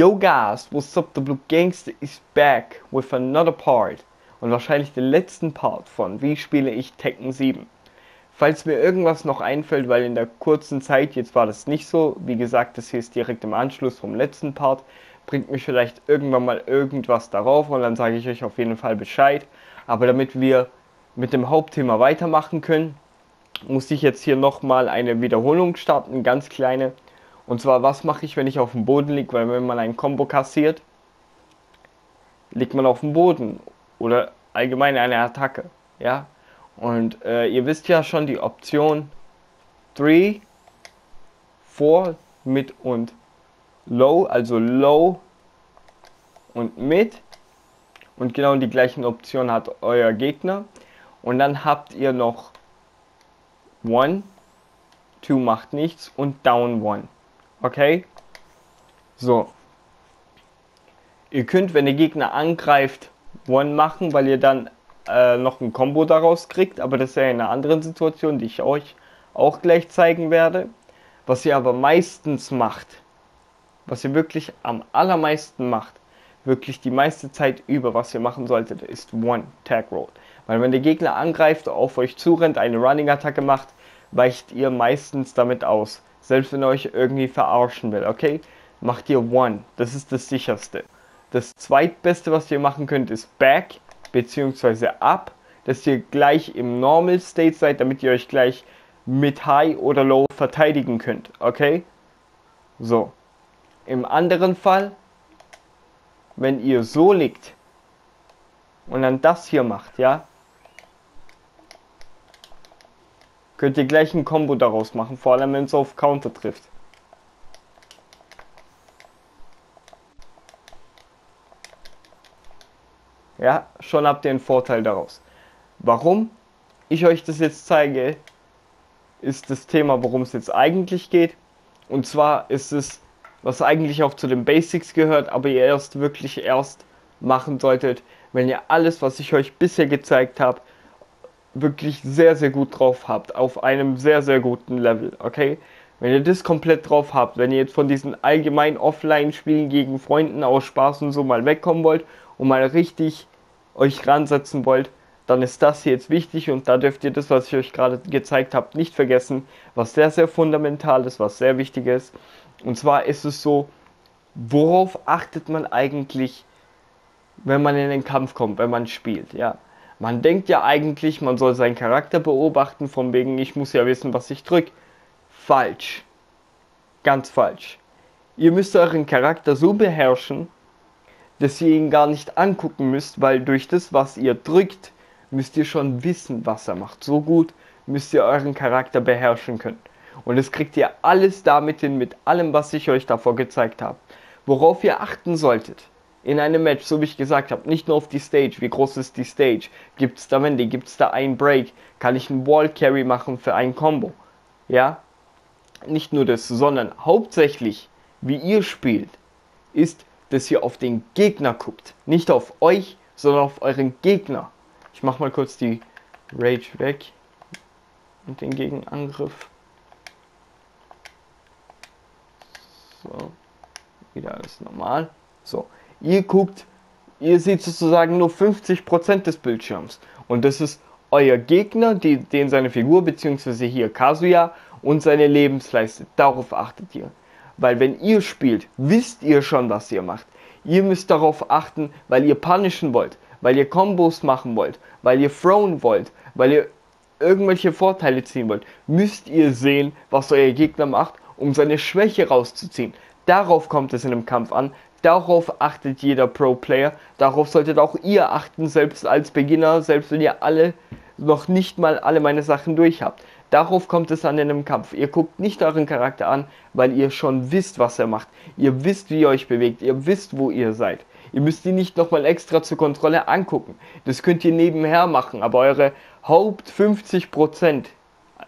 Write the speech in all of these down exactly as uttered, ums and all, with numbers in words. Yo guys, what's up, the Blue Gangster is back with another part und wahrscheinlich den letzten Part von Wie spiele ich Tekken sieben. Falls mir irgendwas noch einfällt, weil in der kurzen Zeit, jetzt war das nicht so, wie gesagt, das hier ist direkt im Anschluss vom letzten Part, bringt mich vielleicht irgendwann mal irgendwas darauf und dann sage ich euch auf jeden Fall Bescheid. Aber damit wir mit dem Hauptthema weitermachen können, muss ich jetzt hier nochmal eine Wiederholung starten, ganz kleine. Und zwar, was mache ich, wenn ich auf dem Boden liege? Weil wenn man ein Combo kassiert, liegt man auf dem Boden. Oder allgemein eine Attacke. Ja? Und äh, ihr wisst ja schon die Option drei, vier, mit und low. Also low und mit. Und genau die gleichen Optionen hat euer Gegner. Und dann habt ihr noch eins, zwei macht nichts und down eins. Okay, so, ihr könnt, wenn der Gegner angreift, One machen, weil ihr dann äh, noch ein Combo daraus kriegt, aber das ist ja in einer anderen Situation, die ich euch auch gleich zeigen werde. Was ihr aber meistens macht, was ihr wirklich am allermeisten macht, wirklich die meiste Zeit über, was ihr machen solltet, ist One Tag Roll. Weil wenn der Gegner angreift, auf euch zurennt, eine Running-Attacke macht, weicht ihr meistens damit aus. Selbst wenn ihr euch irgendwie verarschen will, okay? Macht ihr One. Das ist das sicherste. Das zweitbeste, was ihr machen könnt, ist Back, bzw. Up. Dass ihr gleich im Normal State seid, damit ihr euch gleich mit High oder Low verteidigen könnt, okay? So. Im anderen Fall, wenn ihr so liegt und dann das hier macht, ja? Könnt ihr gleich ein Combo daraus machen, vor allem wenn es auf Counter trifft. Ja, schon habt ihr einen Vorteil daraus. Warum ich euch das jetzt zeige, ist das Thema, worum es jetzt eigentlich geht. Und zwar ist es, was eigentlich auch zu den Basics gehört, aber ihr erst wirklich erst machen solltet, wenn ihr alles, was ich euch bisher gezeigt habe, wirklich sehr, sehr gut drauf habt, auf einem sehr, sehr guten Level, okay? Wenn ihr das komplett drauf habt, wenn ihr jetzt von diesen allgemein Offline-Spielen gegen Freunden aus Spaß und so mal wegkommen wollt und mal richtig euch ransetzen wollt, dann ist das hier jetzt wichtig und da dürft ihr das, was ich euch gerade gezeigt habe, nicht vergessen, was sehr, sehr fundamental ist, was sehr wichtig ist. Und zwar ist es so, worauf achtet man eigentlich, wenn man in den Kampf kommt, wenn man spielt, ja? Man denkt ja eigentlich, man soll seinen Charakter beobachten, von wegen, ich muss ja wissen, was ich drücke. Falsch. Ganz falsch. Ihr müsst euren Charakter so beherrschen, dass ihr ihn gar nicht angucken müsst, weil durch das, was ihr drückt, müsst ihr schon wissen, was er macht. So gut müsst ihr euren Charakter beherrschen können. Und das kriegt ihr alles damit hin, mit allem, was ich euch davor gezeigt habe. Worauf ihr achten solltet in einem Match, so wie ich gesagt habe, nicht nur auf die Stage, wie groß ist die Stage, gibt es da Wände, gibt es da einen Break, kann ich einen Wall Carry machen für ein Combo, ja, nicht nur das, sondern hauptsächlich, wie ihr spielt, ist, dass ihr auf den Gegner guckt, nicht auf euch, sondern auf euren Gegner. Ich mache mal kurz die Rage weg und den Gegenangriff, so, wieder alles normal, so. Ihr guckt, ihr seht sozusagen nur fünfzig Prozent des Bildschirms. Und das ist euer Gegner, die, den seine Figur, beziehungsweise hier Kazuya und seine Lebensleiste. Darauf achtet ihr. Weil wenn ihr spielt, wisst ihr schon, was ihr macht. Ihr müsst darauf achten, weil ihr punishen wollt, weil ihr Combos machen wollt, weil ihr thrown wollt, weil ihr irgendwelche Vorteile ziehen wollt. Müsst ihr sehen, was euer Gegner macht, um seine Schwäche rauszuziehen. Darauf kommt es in einem Kampf an. Darauf achtet jeder Pro-Player, darauf solltet auch ihr achten, selbst als Beginner, selbst wenn ihr alle noch nicht mal alle meine Sachen durch habt. Darauf kommt es an in einem Kampf. Ihr guckt nicht euren Charakter an, weil ihr schon wisst, was er macht. Ihr wisst, wie ihr euch bewegt, ihr wisst, wo ihr seid. Ihr müsst ihn nicht nochmal extra zur Kontrolle angucken. Das könnt ihr nebenher machen, aber eure Haupt fünfzig Prozent,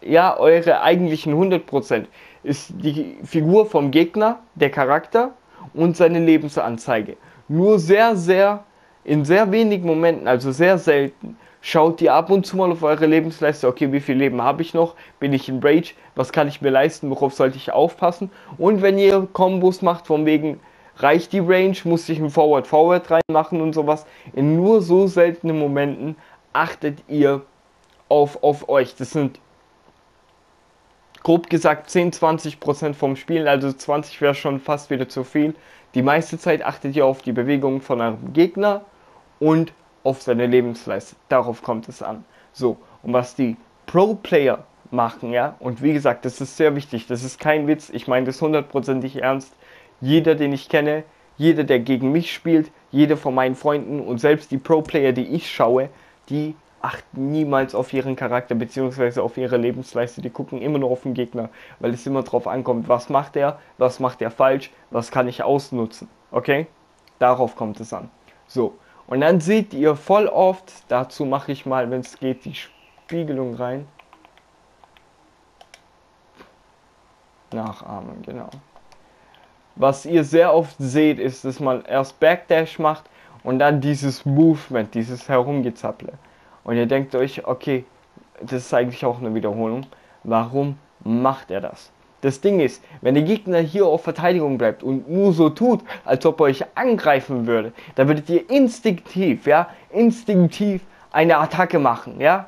ja, eure eigentlichen hundert Prozent ist die Figur vom Gegner, der Charakter und seine Lebensanzeige. Nur sehr, sehr, in sehr wenigen Momenten, also sehr selten, schaut ihr ab und zu mal auf eure Lebensleiste, okay, wie viel Leben habe ich noch, bin ich in Rage, was kann ich mir leisten, worauf sollte ich aufpassen, und wenn ihr Kombos macht, von wegen, reicht die Range, muss ich einen Forward-Forward reinmachen und sowas. In nur so seltenen Momenten achtet ihr auf, auf euch. Das sind grob gesagt zehn bis zwanzig Prozent vom Spiel, also zwanzig wäre schon fast wieder zu viel. Die meiste Zeit achtet ihr auf die Bewegung von eurem Gegner und auf seine Lebensleiste. Darauf kommt es an. So, und was die Pro-Player machen, ja, und wie gesagt, das ist sehr wichtig, das ist kein Witz, ich meine das hundertprozentig ernst. Jeder, den ich kenne, jeder, der gegen mich spielt, jeder von meinen Freunden und selbst die Pro-Player, die ich schaue, die achten niemals auf ihren Charakter bzw. auf ihre Lebensleiste, die gucken immer nur auf den Gegner, weil es immer drauf ankommt, was macht er, was macht er falsch, was kann ich ausnutzen, okay? Darauf kommt es an. So, und dann seht ihr voll oft, dazu mache ich mal, wenn es geht, die Spiegelung rein. Nachahmen, genau. Was ihr sehr oft seht, ist, dass man erst Backdash macht und dann dieses Movement, dieses Herumgezapple. Und ihr denkt euch, okay, das ist eigentlich auch eine Wiederholung. Warum macht er das? Das Ding ist, wenn der Gegner hier auf Verteidigung bleibt und nur so tut, als ob er euch angreifen würde, dann würdet ihr instinktiv, ja, instinktiv eine Attacke machen, ja.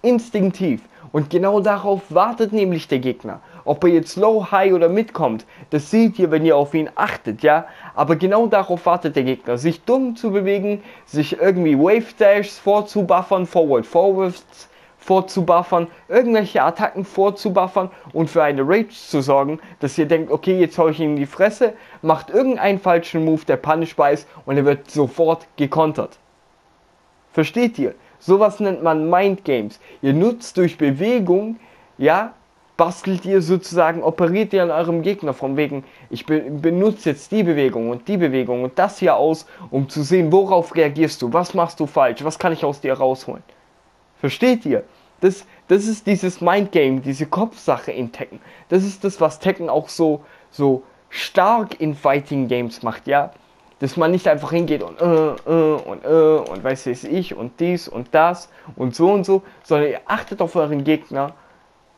Instinktiv. Und genau darauf wartet nämlich der Gegner. Ob er jetzt low, high oder mitkommt, das seht ihr, wenn ihr auf ihn achtet, ja. Aber genau darauf wartet der Gegner, sich dumm zu bewegen, sich irgendwie Wave Dashs vorzubuffern, Forward Forwards vorzubuffern, irgendwelche Attacken vorzubuffern und für eine Rage zu sorgen, dass ihr denkt, okay, jetzt hau ich ihm in die Fresse, macht irgendeinen falschen Move, der punishbar ist und er wird sofort gekontert. Versteht ihr? Sowas nennt man Mind Games. Ihr nutzt durch Bewegung, ja, bastelt ihr sozusagen, operiert ihr an eurem Gegner von wegen, ich be benutze jetzt die Bewegung und die Bewegung und das hier aus, um zu sehen, worauf reagierst du, was machst du falsch, was kann ich aus dir rausholen. Versteht ihr? Das, das ist dieses Mind Game, diese Kopfsache in Tekken. Das ist das, was Tekken auch so, so stark in Fighting Games macht, ja. Dass man nicht einfach hingeht und äh, äh, und äh, und weiß ich und dies und das und so und so, sondern ihr achtet auf euren Gegner,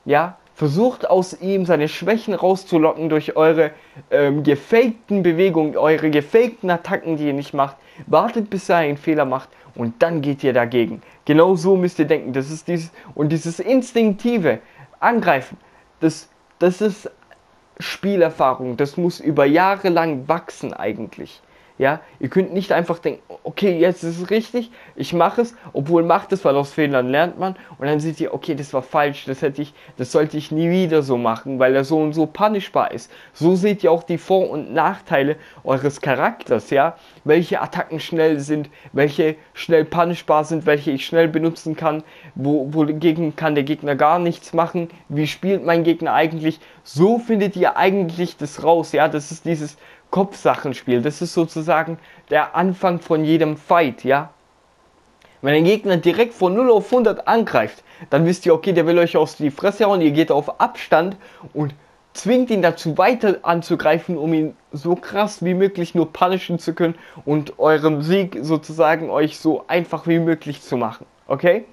ja, versucht aus ihm seine Schwächen rauszulocken durch eure ähm, gefakten Bewegungen, eure gefakten Attacken, die ihr nicht macht, wartet bis er einen Fehler macht und dann geht ihr dagegen. Genau so müsst ihr denken, das ist dieses, und dieses instinktive Angreifen, das, das ist Spielerfahrung, das muss über Jahre lang wachsen eigentlich. Ja, ihr könnt nicht einfach denken, okay, jetzt ist es richtig, ich mache es, obwohl macht es, weil aus Fehlern lernt man und dann seht ihr, okay, das war falsch, das hätte ich, das sollte ich nie wieder so machen, weil er so und so punishbar ist. So seht ihr auch die Vor- und Nachteile eures Charakters, ja, welche Attacken schnell sind, welche schnell punishbar sind, welche ich schnell benutzen kann, wo, wogegen kann der Gegner gar nichts machen, wie spielt mein Gegner eigentlich, so findet ihr eigentlich das raus, ja, das ist dieses Kopfsachenspiel, das ist sozusagen der Anfang von jedem Fight, ja. Wenn ein Gegner direkt von null auf hundert angreift, dann wisst ihr, okay, der will euch aus die Fresse hauen, ihr geht auf Abstand und zwingt ihn dazu weiter anzugreifen, um ihn so krass wie möglich nur punishen zu können und eurem Sieg sozusagen euch so einfach wie möglich zu machen, okay?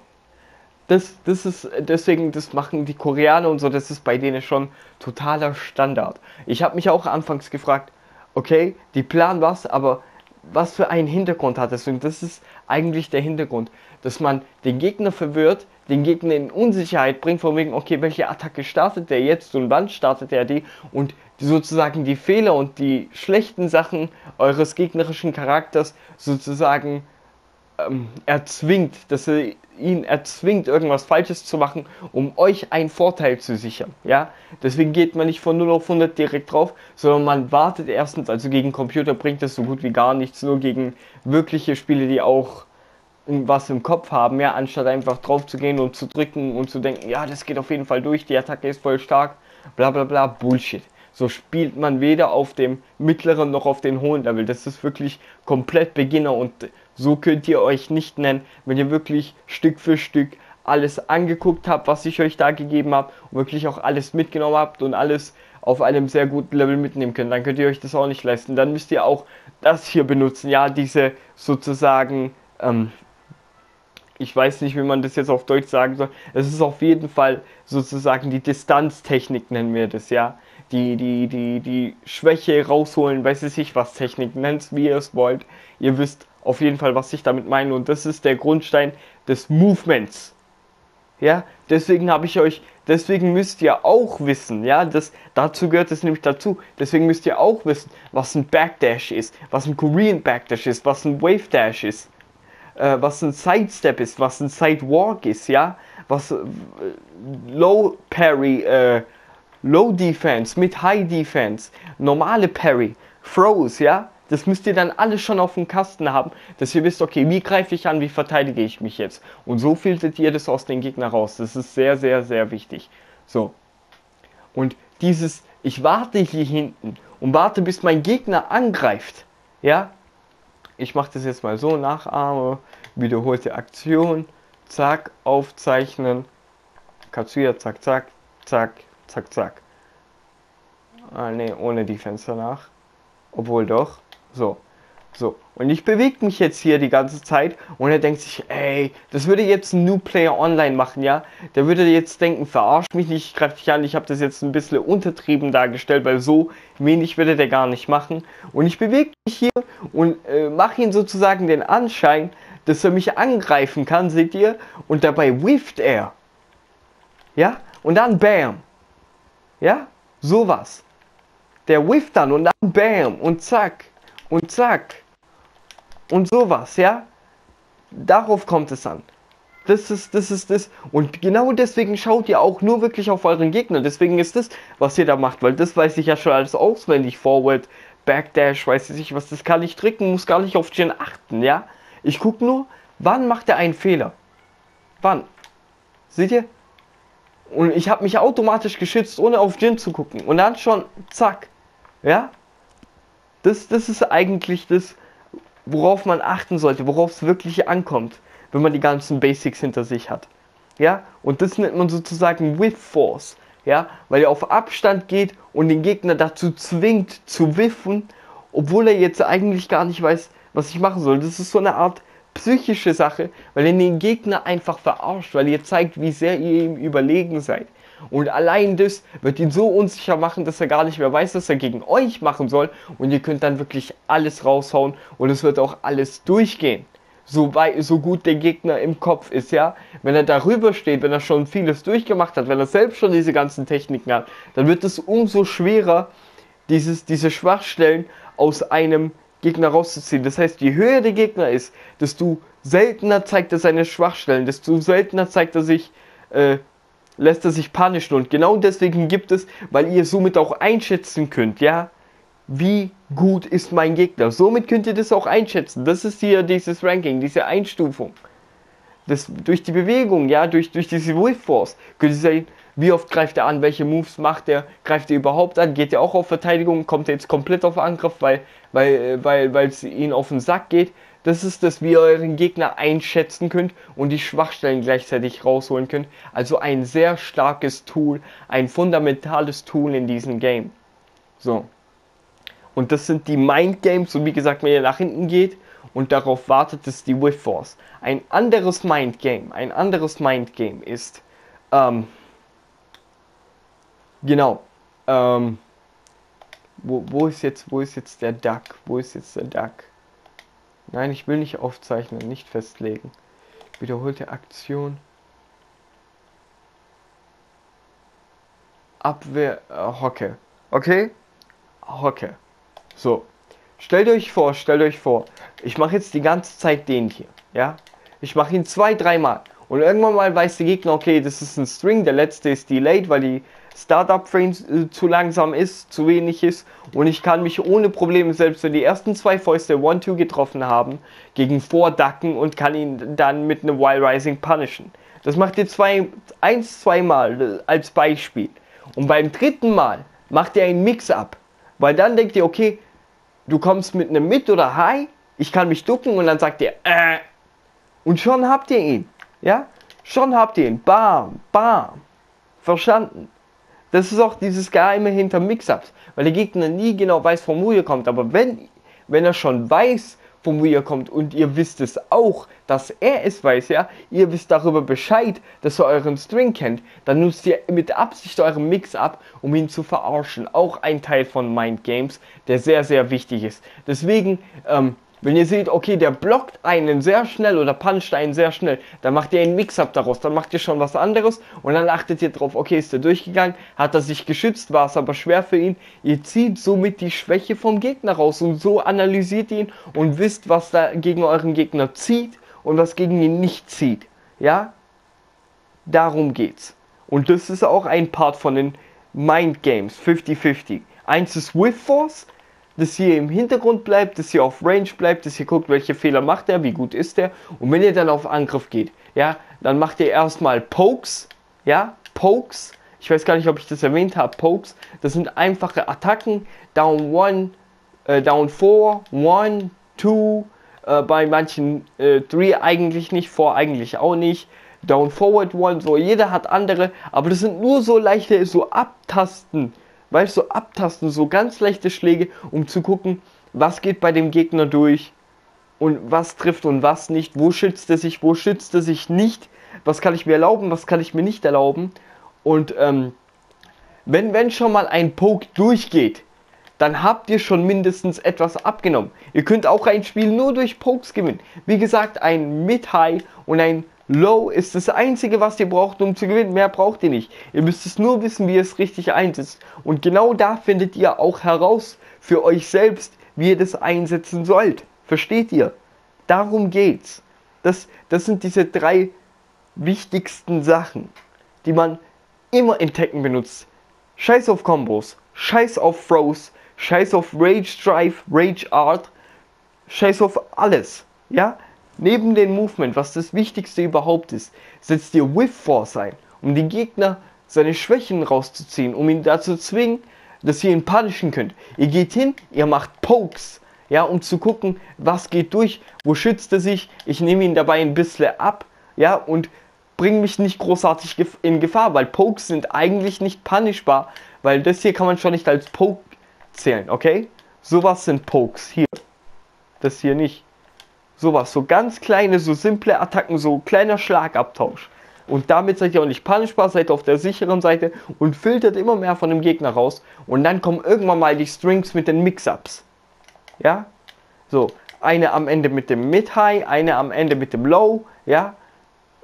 Das, das ist, deswegen, das machen die Koreaner und so, das ist bei denen schon totaler Standard. Ich habe mich auch anfangs gefragt, okay, die planen was, aber was für einen Hintergrund hat das? Und das ist eigentlich der Hintergrund, dass man den Gegner verwirrt, den Gegner in Unsicherheit bringt, von wegen, okay, welche Attacke startet der jetzt und wann startet er die? Und sozusagen die Fehler und die schlechten Sachen eures gegnerischen Charakters sozusagen ähm, erzwingt, dass er ihn erzwingt, irgendwas Falsches zu machen, um euch einen Vorteil zu sichern, ja, deswegen geht man nicht von null auf hundert direkt drauf, sondern man wartet erstens, also gegen Computer bringt das so gut wie gar nichts, nur gegen wirkliche Spiele, die auch was im Kopf haben, ja, anstatt einfach drauf zu gehen und zu drücken und zu denken, ja, das geht auf jeden Fall durch, die Attacke ist voll stark, bla bla bla, Bullshit. So spielt man weder auf dem mittleren noch auf den hohen Level. Das ist wirklich komplett Beginner und so könnt ihr euch nicht nennen, wenn ihr wirklich Stück für Stück alles angeguckt habt, was ich euch da gegeben habe und wirklich auch alles mitgenommen habt und alles auf einem sehr guten Level mitnehmen könnt. Dann könnt ihr euch das auch nicht leisten. Dann müsst ihr auch das hier benutzen. Ja, diese sozusagen, ähm, ich weiß nicht, wie man das jetzt auf Deutsch sagen soll. Es ist auf jeden Fall sozusagen die Distanztechnik, nennen wir das, ja. die, die, die, die Schwäche rausholen, weiß ich nicht, was Technik nennt, wie ihr es wollt. Ihr wisst auf jeden Fall, was ich damit meine, und das ist der Grundstein des Movements. Ja, deswegen habe ich euch, deswegen müsst ihr auch wissen, ja, das, dazu gehört es nämlich dazu, deswegen müsst ihr auch wissen, was ein Backdash ist, was ein Korean Backdash ist, was ein Wave Dash ist, äh, was ein Sidestep ist, was ein Sidewalk ist, ja, was äh, Low Parry, äh, Low Defense mit High Defense, normale Parry, Throws, ja. Das müsst ihr dann alles schon auf dem Kasten haben, dass ihr wisst, okay, wie greife ich an, wie verteidige ich mich jetzt. Und so filtert ihr das aus den Gegnern raus. Das ist sehr, sehr, sehr wichtig. So. Und dieses, ich warte hier hinten und warte, bis mein Gegner angreift. Ja. Ich mache das jetzt mal so, nachahme, wiederholte Aktion, zack, aufzeichnen. Kazuya, zack, zack, zack, zack, zack. Ah, ne, ohne Defense danach. Obwohl doch. So, so. Und ich bewege mich jetzt hier die ganze Zeit und er denkt sich, ey, das würde jetzt ein New Player Online machen, ja? Der würde jetzt denken, verarsch mich nicht, ich greife dich an, ich habe das jetzt ein bisschen untertrieben dargestellt, weil so wenig würde der gar nicht machen. Und ich bewege mich hier und äh, mache ihm sozusagen den Anschein, dass er mich angreifen kann, seht ihr? Und dabei whifft er. Ja? Und dann bam. Ja? Sowas. Der whifft dann und dann bam und zack. Und zack. Und sowas, ja? Darauf kommt es an. Das ist, das ist, das. Und genau deswegen schaut ihr auch nur wirklich auf euren Gegner. Deswegen ist das, was ihr da macht. Weil das weiß ich ja schon alles auswendig. Forward, Backdash, weiß ich nicht was. Das kann ich tricken, muss gar nicht auf Gen achten, ja? Ich gucke nur, wann macht er einen Fehler. Wann? Seht ihr? Und ich habe mich automatisch geschützt, ohne auf Gen zu gucken. Und dann schon, zack. Ja? Das, das ist eigentlich das, worauf man achten sollte, worauf es wirklich ankommt, wenn man die ganzen Basics hinter sich hat. Ja? Und das nennt man sozusagen Whiff Force. Ja? Weil er auf Abstand geht und den Gegner dazu zwingt zu whiffen, obwohl er jetzt eigentlich gar nicht weiß, was ich machen soll. Das ist so eine Art psychische Sache, weil ihr den Gegner einfach verarscht, weil ihr zeigt, wie sehr ihr ihm überlegen seid. Und allein das wird ihn so unsicher machen, dass er gar nicht mehr weiß, was er gegen euch machen soll. Und ihr könnt dann wirklich alles raushauen und es wird auch alles durchgehen. So, weit, so gut der Gegner im Kopf ist, ja. Wenn er darüber steht, wenn er schon vieles durchgemacht hat, wenn er selbst schon diese ganzen Techniken hat, dann wird es umso schwerer, dieses, diese Schwachstellen aus einem Gegner rauszuziehen. Das heißt, je höher der Gegner ist, desto seltener zeigt er seine Schwachstellen, desto seltener zeigt er sich... Äh, lässt er sich panischen, und genau deswegen gibt es, weil ihr somit auch einschätzen könnt, ja, wie gut ist mein Gegner. Somit könnt ihr das auch einschätzen. Das ist hier dieses Ranking, diese Einstufung. Das, durch die Bewegung, ja, durch, durch diese Whiff Force könnt ihr sehen, wie oft greift er an, welche Moves macht er, greift er überhaupt an, geht er auch auf Verteidigung, kommt er jetzt komplett auf Angriff, weil weil weil weil es ihn auf den Sack geht. Das ist das, wie ihr euren Gegner einschätzen könnt und die Schwachstellen gleichzeitig rausholen könnt. Also ein sehr starkes Tool, ein fundamentales Tool in diesem Game. So. Und das sind die Mind Games, und wie gesagt, wenn ihr nach hinten geht und darauf wartet, ist die Whiff Force. Ein anderes Mind Game, ein anderes Mind Game ist, ähm, genau, ähm, wo, wo ist jetzt, wo ist jetzt der Duck, wo ist jetzt der Duck? Nein, ich will nicht aufzeichnen, nicht festlegen. Wiederholte Aktion. Abwehr, äh, Hocke. Okay? Hocke. So. Stellt euch vor, stellt euch vor. Ich mache jetzt die ganze Zeit den hier. Ja? Ich mache ihn zwei, dreimal. Und irgendwann mal weiß der Gegner, okay, das ist ein String. Der letzte ist delayed, weil die Startup-Frame äh, zu langsam ist, zu wenig ist, und ich kann mich ohne Probleme, selbst wenn die ersten zwei Fäuste eins zwei getroffen haben, gegen vorducken und kann ihn dann mit einem Wild Rising punishen. Das macht ihr zwei, eins, zweimal als Beispiel. Und beim dritten Mal macht ihr einen Mix-Up, weil dann denkt ihr, okay, du kommst mit einem Mid oder High, ich kann mich ducken, und dann sagt ihr, äh, und schon habt ihr ihn, ja? Schon habt ihr ihn, bam, bam, verstanden? Das ist auch dieses Geheime hinter Mix-Ups, weil der Gegner nie genau weiß, von wo ihr kommt. Aber wenn, wenn er schon weiß, von wo ihr kommt. Und ihr wisst es auch, dass er es weiß, ja. Ihr wisst darüber Bescheid, dass ihr euren String kennt. Dann nutzt ihr mit Absicht euren Mix-Up, um ihn zu verarschen. Auch ein Teil von Mind Games, der sehr, sehr wichtig ist. Deswegen, ähm, wenn ihr seht, okay, der blockt einen sehr schnell oder puncht einen sehr schnell, dann macht ihr einen Mix-Up daraus, dann macht ihr schon was anderes und dann achtet ihr drauf, okay, ist er durchgegangen, hat er sich geschützt, war es aber schwer für ihn. Ihr zieht somit die Schwäche vom Gegner raus und so analysiert ihr ihn und wisst, was da gegen euren Gegner zieht und was gegen ihn nicht zieht. Ja? Darum geht's. Und das ist auch ein Part von den Mind Games, fifty fifty. Eins ist With Force, dass hier im Hintergrund bleibt, dass hier auf Range bleibt, dass ihr guckt, welche Fehler macht er, wie gut ist er. Und wenn ihr dann auf Angriff geht, ja, dann macht ihr erstmal Pokes, ja, Pokes. Ich weiß gar nicht, ob ich das erwähnt habe, Pokes. Das sind einfache Attacken, Down one, äh, Down four, one, two, äh, bei manchen äh, three eigentlich nicht, four eigentlich auch nicht. Down forward one, so, jeder hat andere, aber das sind nur so leichte, so Abtasten. Weißt du, so abtasten, so ganz leichte Schläge, um zu gucken, was geht bei dem Gegner durch und was trifft und was nicht, wo schützt er sich, wo schützt er sich nicht, was kann ich mir erlauben, was kann ich mir nicht erlauben. Und ähm, wenn, wenn schon mal ein Poke durchgeht, dann habt ihr schon mindestens etwas abgenommen. Ihr könnt auch ein Spiel nur durch Pokes gewinnen. Wie gesagt, ein Mid-High und ein Low ist das einzige, was ihr braucht, um zu gewinnen. Mehr braucht ihr nicht. Ihr müsst es nur wissen, wie ihr es richtig einsetzt. Und genau da findet ihr auch heraus für euch selbst, wie ihr das einsetzen sollt. Versteht ihr? Darum geht's. Das, das sind diese drei wichtigsten Sachen, die man immer in Tekken benutzt. Scheiß auf Combos, scheiß auf Throws, scheiß auf Rage Drive, Rage Art, scheiß auf alles. Ja? Neben dem Movement, was das Wichtigste überhaupt ist, setzt ihr Whip Force ein, um den Gegner seine Schwächen rauszuziehen, um ihn dazu zu zwingen, dass ihr ihn punishen könnt. Ihr geht hin, ihr macht Pokes, ja, um zu gucken, was geht durch, wo schützt er sich, ich nehme ihn dabei ein bisschen ab, ja, und bringe mich nicht großartig in Gefahr, weil Pokes sind eigentlich nicht punishbar, weil das hier kann man schon nicht als Poke zählen, okay? Sowas sind Pokes, hier, das hier nicht. Sowas, so ganz kleine, so simple Attacken, so kleiner Schlagabtausch. Und damit seid ihr auch nicht punishbar, seid auf der sicheren Seite und filtert immer mehr von dem Gegner raus. Und dann kommen irgendwann mal die Strings mit den Mix-Ups. Ja? So, eine am Ende mit dem Mid-High, eine am Ende mit dem Low, ja?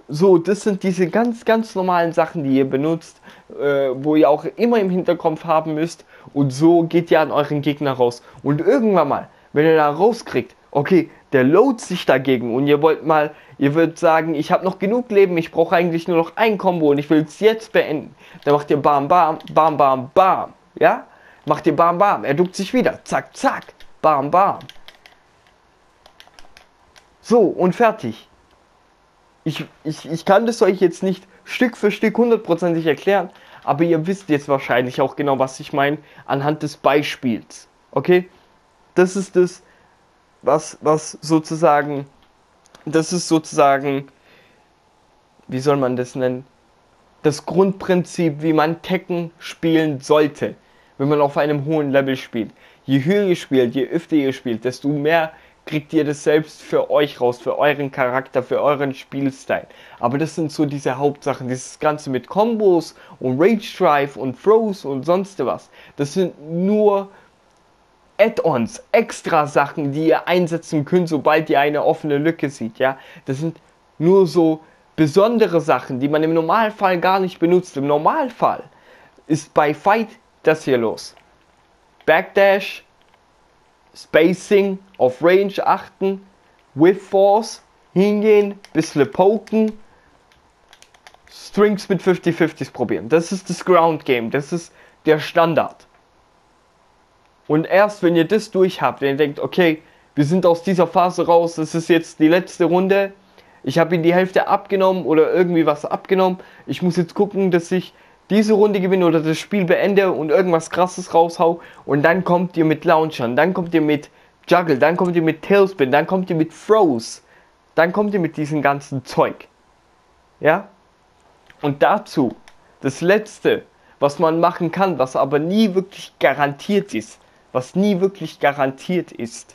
So, das sind diese ganz, ganz normalen Sachen, die ihr benutzt, äh, wo ihr auch immer im Hinterkopf haben müsst. Und so geht ihr an euren Gegner raus. Und irgendwann mal, wenn ihr da rauskriegt, okay, der loadet sich dagegen und ihr wollt mal, ihr würdet sagen, ich habe noch genug Leben, ich brauche eigentlich nur noch ein Combo und ich will es jetzt beenden. Dann macht ihr Bam, Bam, Bam, Bam, Bam, ja? Macht ihr Bam, Bam, er duckt sich wieder, zack, zack, Bam, Bam. So, und fertig. Ich, ich, ich kann das euch jetzt nicht Stück für Stück hundertprozentig erklären, aber ihr wisst jetzt wahrscheinlich auch genau, was ich meine, anhand des Beispiels, okay? Das ist das... Was, was sozusagen, das ist sozusagen, wie soll man das nennen, das Grundprinzip, wie man Tekken spielen sollte, wenn man auf einem hohen Level spielt. Je höher ihr spielt, je öfter ihr spielt, desto mehr kriegt ihr das selbst für euch raus, für euren Charakter, für euren Spielstil. Aber das sind so diese Hauptsachen, dieses Ganze mit Combos und Rage Drive und Throws und sonst was. Das sind nur... Add-ons, extra Sachen, die ihr einsetzen könnt, sobald ihr eine offene Lücke seht, ja. Das sind nur so besondere Sachen, die man im Normalfall gar nicht benutzt. Im Normalfall ist bei Fight das hier los. Backdash, Spacing, auf Range achten, With Force, hingehen, bisschen poken, Strings mit fifty fifties probieren. Das ist das Ground Game, das ist der Standard. Und erst wenn ihr das durch habt, wenn ihr denkt, okay, wir sind aus dieser Phase raus, das ist jetzt die letzte Runde, ich habe ihm die Hälfte abgenommen oder irgendwie was abgenommen, ich muss jetzt gucken, dass ich diese Runde gewinne oder das Spiel beende und irgendwas Krasses raushau, und dann kommt ihr mit Launchern, dann kommt ihr mit Juggle, dann kommt ihr mit Tailspin, dann kommt ihr mit Throws, dann kommt ihr mit diesem ganzen Zeug. Ja? Und dazu, das Letzte, was man machen kann, was aber nie wirklich garantiert ist, was nie wirklich garantiert ist,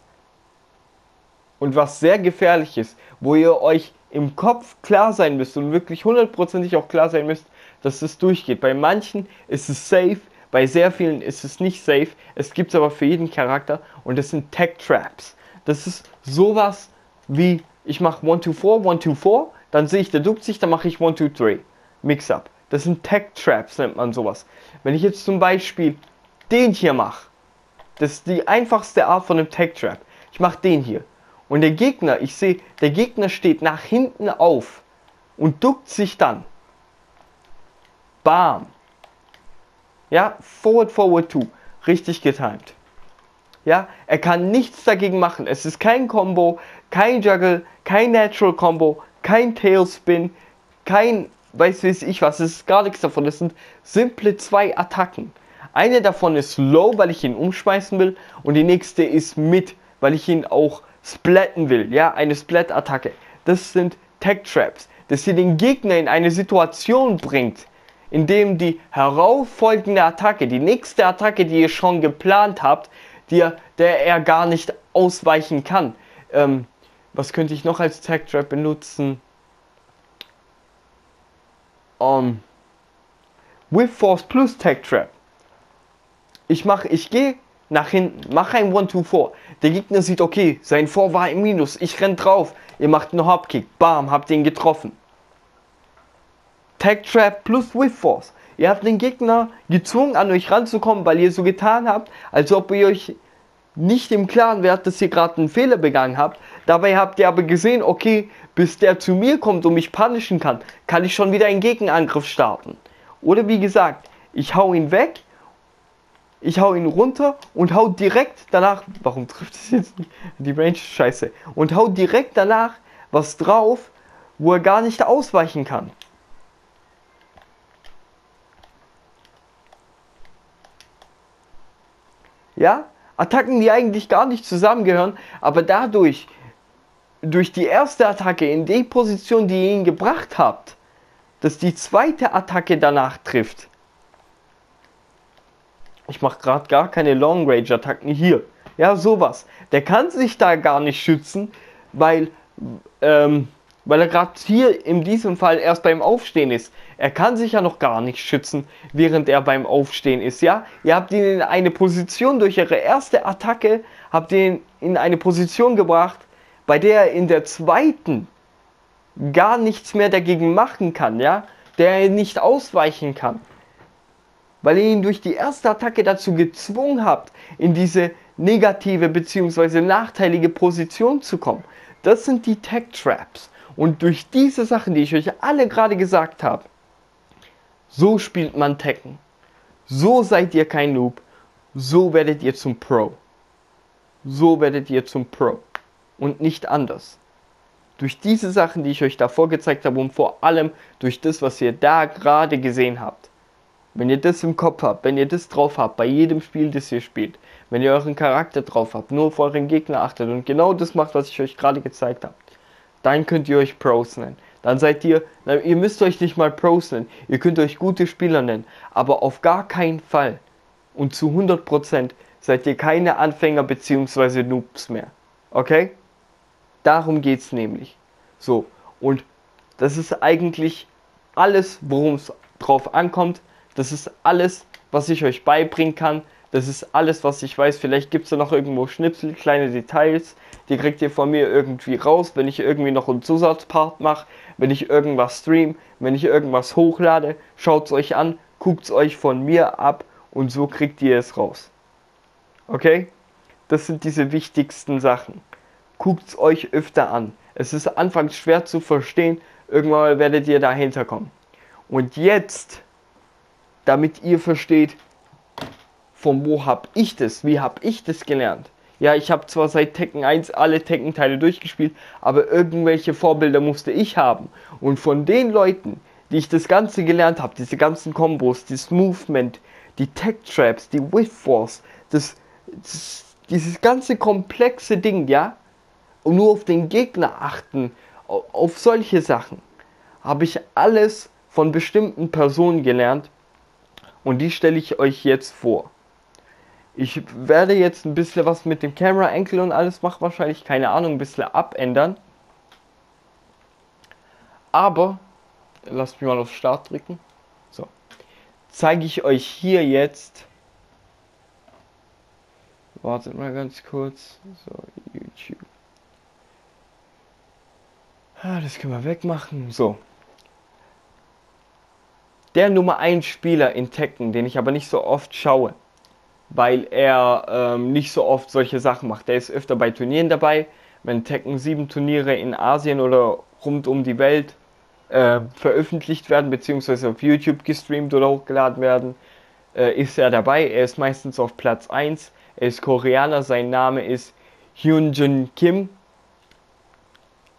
und was sehr gefährlich ist, wo ihr euch im Kopf klar sein müsst und wirklich hundertprozentig auch klar sein müsst, dass es durchgeht. Bei manchen ist es safe, bei sehr vielen ist es nicht safe, es gibt es aber für jeden Charakter und das sind Tech Traps. Das ist sowas wie, ich mache eins zwei vier, eins zwei vier, dann sehe ich, der duckt sich, dann mache ich eins zwei drei. Mix-up. Das sind Tech Traps, nennt man sowas. Wenn ich jetzt zum Beispiel den hier mache, das ist die einfachste Art von einem Tech Trap. Ich mache den hier. Und der Gegner, ich sehe, der Gegner steht nach hinten auf und duckt sich dann. Bam. Ja, forward, forward, two. Richtig getimed. Ja, er kann nichts dagegen machen. Es ist kein Combo, kein Juggle, kein Natural Combo, kein Tailspin, kein, weiß weiß ich was. Es ist gar nichts davon. Es sind simple zwei Attacken. Eine davon ist low, weil ich ihn umschmeißen will. Und die nächste ist mid, weil ich ihn auch splatten will, ja, eine Splat-Attacke. Das sind Tech-Traps, dass ihr den Gegner in eine Situation bringt, in dem die herauffolgende Attacke, die nächste Attacke, die ihr schon geplant habt, die, der er gar nicht ausweichen kann. Ähm, was könnte ich noch als Tech-Trap benutzen? Um, With Force plus Tech-Trap. Ich mache, ich gehe nach hinten, mach ein eins zwei vier. Der Gegner sieht, okay, sein Vor war im Minus. Ich renn drauf. Ihr macht einen Hopkick. Bam, habt ihn getroffen. Tag Trap plus Whip Force. Ihr habt den Gegner gezwungen, an euch ranzukommen, weil ihr so getan habt, als ob ihr euch nicht im Klaren wärt, dass ihr gerade einen Fehler begangen habt. Dabei habt ihr aber gesehen, okay, bis der zu mir kommt und mich punishen kann, kann ich schon wieder einen Gegenangriff starten. Oder wie gesagt, ich hau ihn weg. Ich hau ihn runter und hau direkt danach, warum trifft es jetzt nicht, die Range ist scheiße, und hau direkt danach was drauf, wo er gar nicht ausweichen kann. Ja, Attacken, die eigentlich gar nicht zusammengehören, aber dadurch, durch die erste Attacke in die Position, die ihr ihn gebracht habt, dass die zweite Attacke danach trifft. Ich mache gerade gar keine Long-Range-Attacken hier. Ja, sowas. Der kann sich da gar nicht schützen, weil, ähm, weil er gerade hier in diesem Fall erst beim Aufstehen ist. Er kann sich ja noch gar nicht schützen, während er beim Aufstehen ist. Ja, ihr habt ihn in eine Position, durch eure erste Attacke, habt ihn in eine Position gebracht, bei der er in der zweiten gar nichts mehr dagegen machen kann. Ja, der er nicht ausweichen kann. Weil ihr ihn durch die erste Attacke dazu gezwungen habt, in diese negative bzw. nachteilige Position zu kommen. Das sind die Tech Traps. Und durch diese Sachen, die ich euch alle gerade gesagt habe, so spielt man Tekken. So seid ihr kein Noob. So werdet ihr zum Pro. So werdet ihr zum Pro. Und nicht anders. Durch diese Sachen, die ich euch davor gezeigt habe und vor allem durch das, was ihr da gerade gesehen habt. Wenn ihr das im Kopf habt, wenn ihr das drauf habt, bei jedem Spiel, das ihr spielt, wenn ihr euren Charakter drauf habt, nur auf euren Gegner achtet und genau das macht, was ich euch gerade gezeigt habe, dann könnt ihr euch Pros nennen. Dann seid ihr, ihr müsst euch nicht mal Pros nennen, ihr könnt euch gute Spieler nennen, aber auf gar keinen Fall und zu hundert Prozent seid ihr keine Anfänger bzw. Noobs mehr. Okay? Darum geht's nämlich. So, und das ist eigentlich alles, worum es drauf ankommt. Das ist alles, was ich euch beibringen kann. Das ist alles, was ich weiß. Vielleicht gibt es da noch irgendwo Schnipsel, kleine Details. Die kriegt ihr von mir irgendwie raus, wenn ich irgendwie noch einen Zusatzpart mache, wenn ich irgendwas stream, wenn ich irgendwas hochlade. Schaut es euch an, guckt es euch von mir ab und so kriegt ihr es raus. Okay? Das sind diese wichtigsten Sachen. Guckt es euch öfter an. Es ist anfangs schwer zu verstehen. Irgendwann werdet ihr dahinter kommen. Und jetzt, damit ihr versteht, von wo hab ich das, wie hab ich das gelernt. Ja, ich habe zwar seit Tekken eins alle Tekken-Teile durchgespielt, aber irgendwelche Vorbilder musste ich haben. Und von den Leuten, die ich das Ganze gelernt habe, diese ganzen Kombos, dieses Movement, die Tech-Traps, die Whip-Force, das, das, dieses ganze komplexe Ding, ja, und nur auf den Gegner achten, auf, auf solche Sachen, habe ich alles von bestimmten Personen gelernt. Und die stelle ich euch jetzt vor. Ich werde jetzt ein bisschen was mit dem Camera Angle und alles machen, wahrscheinlich, keine Ahnung, ein bisschen abändern. Aber, lasst mich mal auf Start drücken. So, zeige ich euch hier jetzt. Wartet mal ganz kurz. So, YouTube. Ah, das können wir wegmachen. So. Der Nummer eins Spieler in Tekken, den ich aber nicht so oft schaue, weil er ähm, nicht so oft solche Sachen macht. Der ist öfter bei Turnieren dabei, wenn Tekken sieben Turniere in Asien oder rund um die Welt äh, veröffentlicht werden, beziehungsweise auf YouTube gestreamt oder hochgeladen werden, äh, ist er dabei. Er ist meistens auf Platz eins, er ist Koreaner, sein Name ist Hyunjin Kim.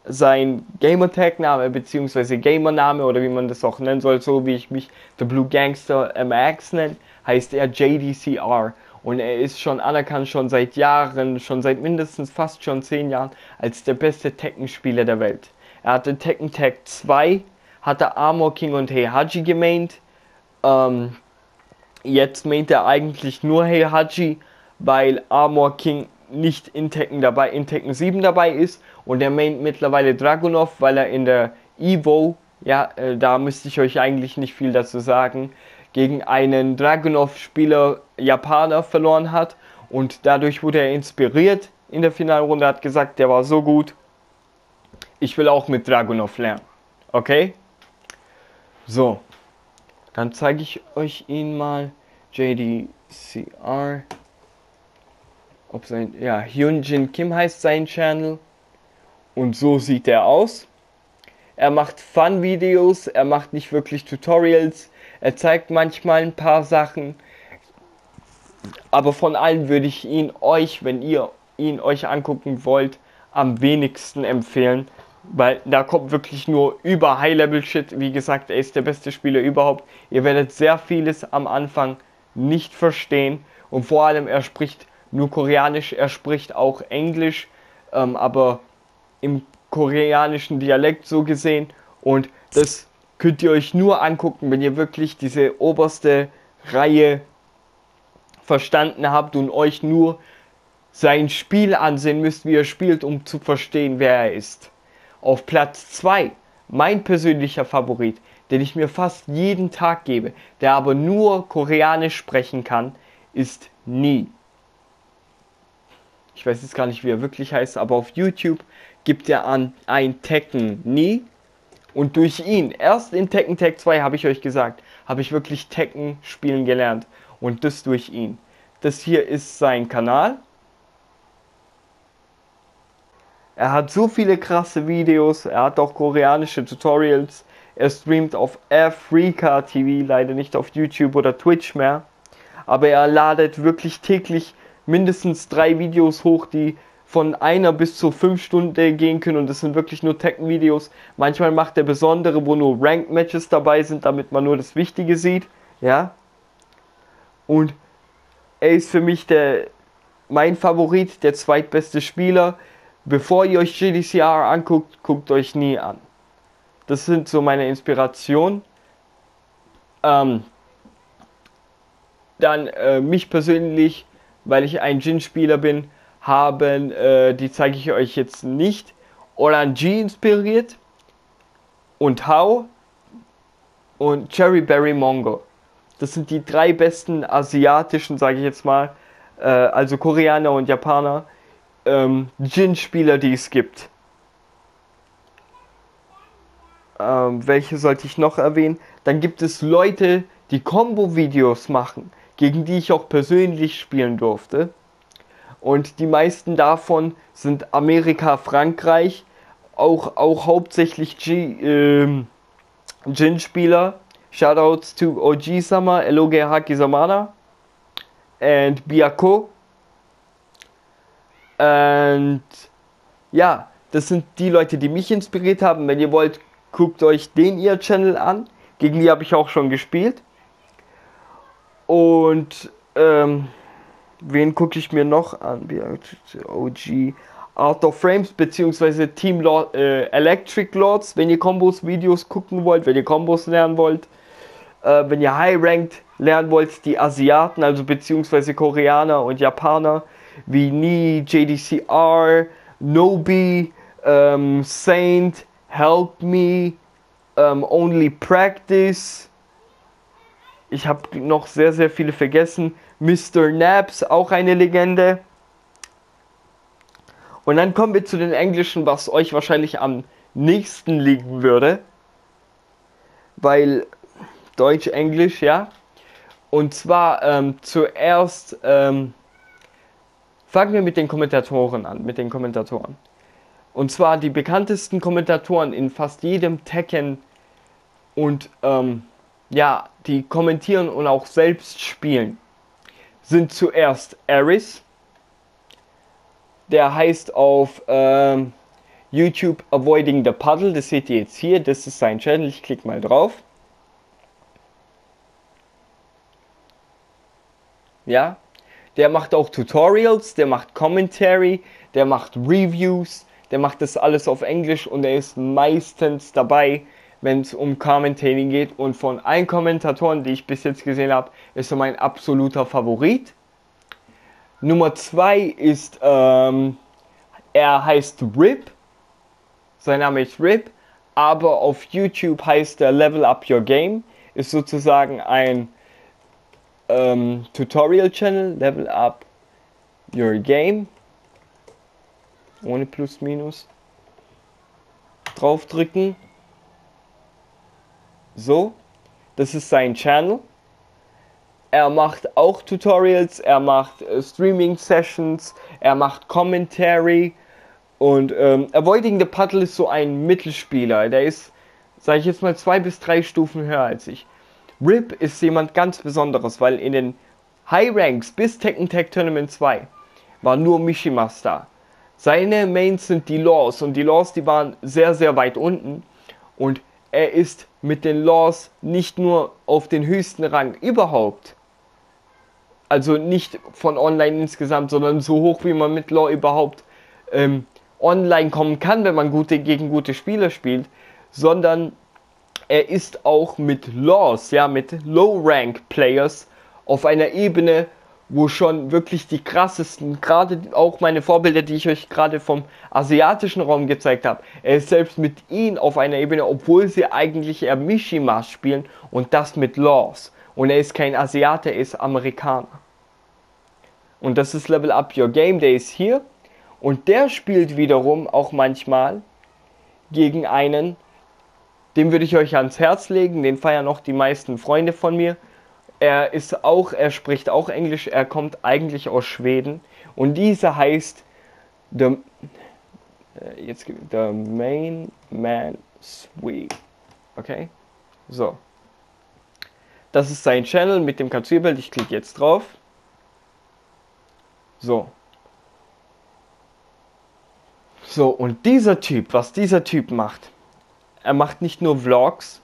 Sein Gamertag-Name bzw. Gamername oder wie man das auch nennen soll, so wie ich mich The Blue Gangster M X nenne, heißt er J D C R. Und er ist schon anerkannt, schon seit Jahren, schon seit mindestens fast schon zehn Jahren, als der beste Tekken-Spieler der Welt. Er hatte Tekken Tag zwei, hatte Armor King und Heihachi gemaint. Ähm, jetzt maint er eigentlich nur Heihachi, weil Armor King nicht in Tekken dabei, in Tekken sieben dabei ist, und er maint mittlerweile Dragunov, weil er in der Evo, ja, äh, da müsste ich euch eigentlich nicht viel dazu sagen, gegen einen Dragunov-Spieler Japaner verloren hat, und dadurch wurde er inspiriert in der Finalrunde, hat gesagt, der war so gut, ich will auch mit Dragunov lernen, okay? So, dann zeige ich euch ihn mal, J D C R. Ob sein, ja, Hyunjin Kim heißt sein Channel, und so sieht er aus. Er macht Fun-Videos, er macht nicht wirklich Tutorials, er zeigt manchmal ein paar Sachen, aber von allen würde ich ihn euch, wenn ihr ihn euch angucken wollt, am wenigsten empfehlen, weil da kommt wirklich nur über High-Level-Shit. Wie gesagt, er ist der beste Spieler überhaupt. Ihr werdet sehr vieles am Anfang nicht verstehen, und vor allem er spricht nur Koreanisch, er spricht auch Englisch, ähm, aber im koreanischen Dialekt so gesehen. Und das könnt ihr euch nur angucken, wenn ihr wirklich diese oberste Reihe verstanden habt und euch nur sein Spiel ansehen müsst, wie er spielt, um zu verstehen, wer er ist. Auf Platz zwei, mein persönlicher Favorit, den ich mir fast jeden Tag gebe, der aber nur Koreanisch sprechen kann, ist Knee. Ich weiß jetzt gar nicht, wie er wirklich heißt, aber auf YouTube gibt er an ein Tekken Knee. Und durch ihn, erst in Tekken Tag zwei, habe ich euch gesagt, habe ich wirklich Tekken spielen gelernt. Und das durch ihn. Das hier ist sein Kanal. Er hat so viele krasse Videos, er hat auch koreanische Tutorials. Er streamt auf Afrika T V, leider nicht auf YouTube oder Twitch mehr. Aber er ladet wirklich täglich mindestens drei Videos hoch, die von einer bis zu fünf Stunden gehen können, und das sind wirklich nur Tekken-Videos. Manchmal macht er besondere, wo nur Ranked-Matches dabei sind, damit man nur das Wichtige sieht, ja. Und er ist für mich der, mein Favorit, der zweitbeste Spieler. Bevor ihr euch J D C R anguckt, guckt euch nie an. Das sind so meine Inspirationen. Ähm, dann äh, mich persönlich, weil ich ein Jin-Spieler bin, haben, äh, die zeige ich euch jetzt nicht, Olanji inspiriert und Hao und Cherry Berry Mongo. Das sind die drei besten asiatischen, sage ich jetzt mal, äh, also Koreaner und Japaner, ähm, Jin-Spieler, die es gibt. Ähm, welche sollte ich noch erwähnen? Dann gibt es Leute, die Combo-Videos machen, gegen die ich auch persönlich spielen durfte. Und die meisten davon sind Amerika, Frankreich, auch, auch hauptsächlich ähm, Jin-Spieler. Shoutouts to O G-Summer, Eloge Hakizamana and Biako. Und ja, das sind die Leute, die mich inspiriert haben. Wenn ihr wollt, guckt euch den ihr Channel an. Gegen die habe ich auch schon gespielt. Und ähm, wen gucke ich mir noch an? O G Art of Frames bzw. Team Lord, äh, Electric Lords, wenn ihr Kombos-Videos gucken wollt, wenn ihr Kombos lernen wollt. Äh, wenn ihr High-Ranked lernen wollt, die Asiaten, also beziehungsweise Koreaner und Japaner, wie Knee, J D C R, Nobi, ähm, Saint, Help Me, ähm, Only Practice. Ich habe noch sehr, sehr viele vergessen. Mister Naps, auch eine Legende. Und dann kommen wir zu den Englischen, was euch wahrscheinlich am nächsten liegen würde. Weil Deutsch, Englisch, ja. Und zwar ähm, zuerst ähm, fangen wir mit den Kommentatoren an, mit den Kommentatoren. Und zwar die bekanntesten Kommentatoren in fast jedem Tekken und ähm, ja, die kommentieren und auch selbst spielen, sind zuerst Aris. Der heißt auf ähm, YouTube Avoiding the Puddle, das seht ihr jetzt hier, das ist sein Channel, ich klicke mal drauf. Ja, der macht auch Tutorials, der macht Commentary, der macht Reviews, der macht das alles auf Englisch und er ist meistens dabei, wenn es um Commentating geht. Und von allen Kommentatoren, die ich bis jetzt gesehen habe, ist er mein absoluter Favorit. Nummer zwei ist, ähm, er heißt R I P. Sein Name ist R I P, aber auf YouTube heißt er Level Up Your Game. Ist sozusagen ein ähm, Tutorial-Channel, Level Up Your Game. Ohne Plus, Minus. Draufdrücken. So, das ist sein Channel. Er macht auch Tutorials, er macht äh, Streaming-Sessions, er macht Commentary. Und ähm, Avoiding the Puddle ist so ein Mittelspieler. Der ist, sage ich jetzt mal, zwei bis drei Stufen höher als ich. R I P ist jemand ganz Besonderes, weil in den High Ranks bis Tekken Tag Tournament zwei war nur Mishimas da. Seine Mains sind die Lords und die Lords, die waren sehr, sehr weit unten. Und er ist mit den Lords nicht nur auf den höchsten Rang überhaupt, also nicht von online insgesamt, sondern so hoch, wie man mit Lore überhaupt ähm, online kommen kann, wenn man gute gegen gute Spieler spielt, sondern er ist auch mit Lords, ja, mit Low-Rank-Players auf einer Ebene, wo schon wirklich die krassesten, gerade auch meine Vorbilder, die ich euch gerade vom asiatischen Raum gezeigt habe, er ist selbst mit ihnen auf einer Ebene, obwohl sie eigentlich eher Mishimas spielen und das mit Laws. Und er ist kein Asiate, er ist Amerikaner. Und das ist Level Up Your Game, der ist hier. Und der spielt wiederum auch manchmal gegen einen, den würde ich euch ans Herz legen, den feiern noch die meisten Freunde von mir. Er ist auch, er spricht auch Englisch, er kommt eigentlich aus Schweden. Und dieser heißt The, äh, jetzt, The Main Man S W E. Okay? So. Das ist sein Channel mit dem Kazuya-Bild. Ich klicke jetzt drauf. So. So, und dieser Typ, was dieser Typ macht, er macht nicht nur Vlogs.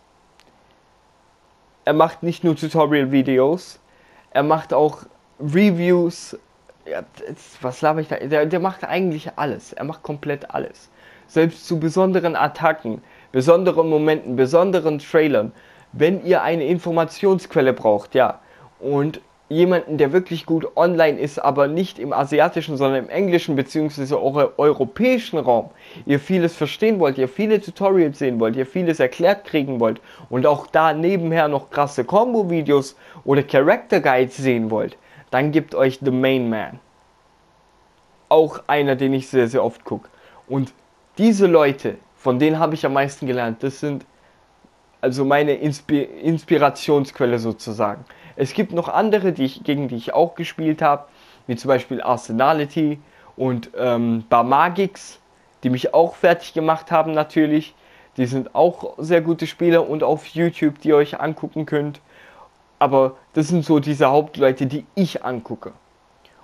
Er macht nicht nur Tutorial-Videos, er macht auch Reviews, ja, das, was laber ich da, der, der macht eigentlich alles, er macht komplett alles. Selbst zu besonderen Attacken, besonderen Momenten, besonderen Trailern, wenn ihr eine Informationsquelle braucht, ja, und jemanden, der wirklich gut online ist, aber nicht im asiatischen, sondern im englischen bzw. eure europäischen Raum, ihr vieles verstehen wollt, ihr viele Tutorials sehen wollt, ihr vieles erklärt kriegen wollt und auch da nebenher noch krasse Combo-Videos oder Character Guides sehen wollt, dann gibt euch The Main Man. Auch einer, den ich sehr, sehr oft gucke. Und diese Leute, von denen habe ich am meisten gelernt, das sind also meine Inspi Inspirationsquelle sozusagen. Es gibt noch andere, die ich, gegen die ich auch gespielt habe, wie zum Beispiel Arsenality und ähm, Barmagix, die mich auch fertig gemacht haben natürlich. Die sind auch sehr gute Spieler und auf YouTube, die ihr euch angucken könnt. Aber das sind so diese Hauptleute, die ich angucke.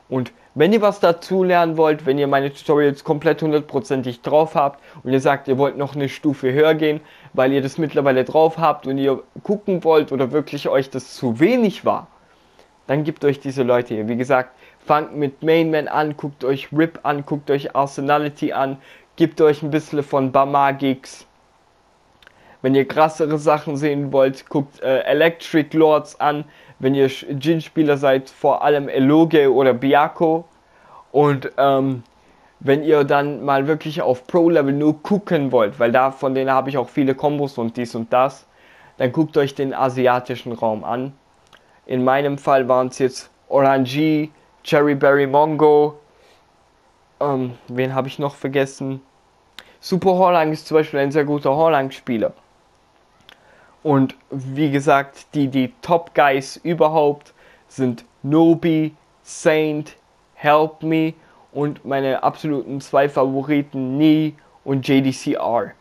Und wenn ihr was dazu lernen wollt, wenn ihr meine Tutorials komplett hundertprozentig drauf habt und ihr sagt, ihr wollt noch eine Stufe höher gehen, weil ihr das mittlerweile drauf habt und ihr gucken wollt oder wirklich euch das zu wenig war, dann gebt euch diese Leute hier. Wie gesagt, fangt mit Mainman an, guckt euch R I P an, guckt euch Arsenality an, gebt euch ein bisschen von Barmagix, Wenn ihr krassere Sachen sehen wollt, guckt äh, Electric Lords an. Wenn ihr Jin-Spieler seid, vor allem Eloge oder Biako. Und ähm, wenn ihr dann mal wirklich auf Pro-Level nur gucken wollt, weil da von denen habe ich auch viele Kombos und dies und das, dann guckt euch den asiatischen Raum an. In meinem Fall waren es jetzt Olanji, Cherry Berry Mongo, ähm, wen habe ich noch vergessen? Super Hwoarang ist zum Beispiel ein sehr guter Hwoarang-Spieler. Und wie gesagt, die, die Top-Guys überhaupt sind Nobi, Saint, Help Me und meine absoluten zwei Favoriten, Knee und J D C R.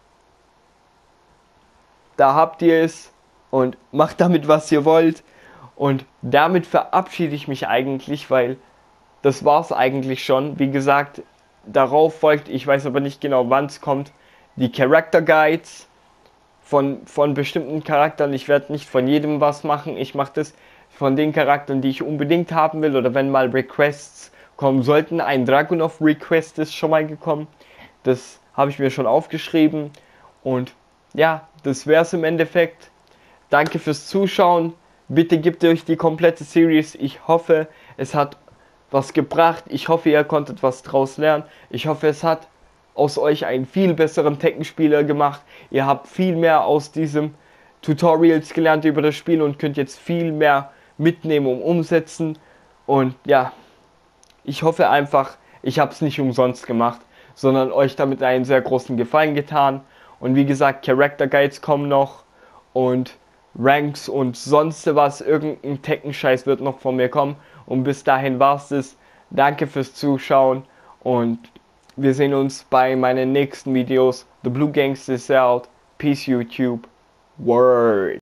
Da habt ihr es und macht damit, was ihr wollt. Und damit verabschiede ich mich eigentlich, weil das war es eigentlich schon. Wie gesagt, darauf folgt, ich weiß aber nicht genau wann es kommt, die Character Guides von, von bestimmten Charakteren. Ich werde nicht von jedem was machen. Ich mache das von den Charakteren, die ich unbedingt haben will. Oder wenn mal Requests kommen sollten. Ein Dragunov Request ist schon mal gekommen. Das habe ich mir schon aufgeschrieben. Und ja, das wäre es im Endeffekt. Danke fürs Zuschauen. Bitte gebt euch die komplette Series. Ich hoffe, es hat was gebracht. Ich hoffe, ihr konntet was draus lernen. Ich hoffe, es hat aus euch einen viel besseren Tekken-Spieler gemacht. Ihr habt viel mehr aus diesem Tutorials gelernt über das Spiel und könnt jetzt viel mehr mitnehmen und umsetzen. Und ja, ich hoffe einfach, ich habe es nicht umsonst gemacht, sondern euch damit einen sehr großen Gefallen getan. Und wie gesagt, Character Guides kommen noch und Ranks und sonst was, irgendein Tekken-Scheiß wird noch von mir kommen. Und bis dahin war's es. Danke fürs Zuschauen und wir sehen uns bei meinen nächsten Videos. The Blue Gangster is out. Peace YouTube. Word.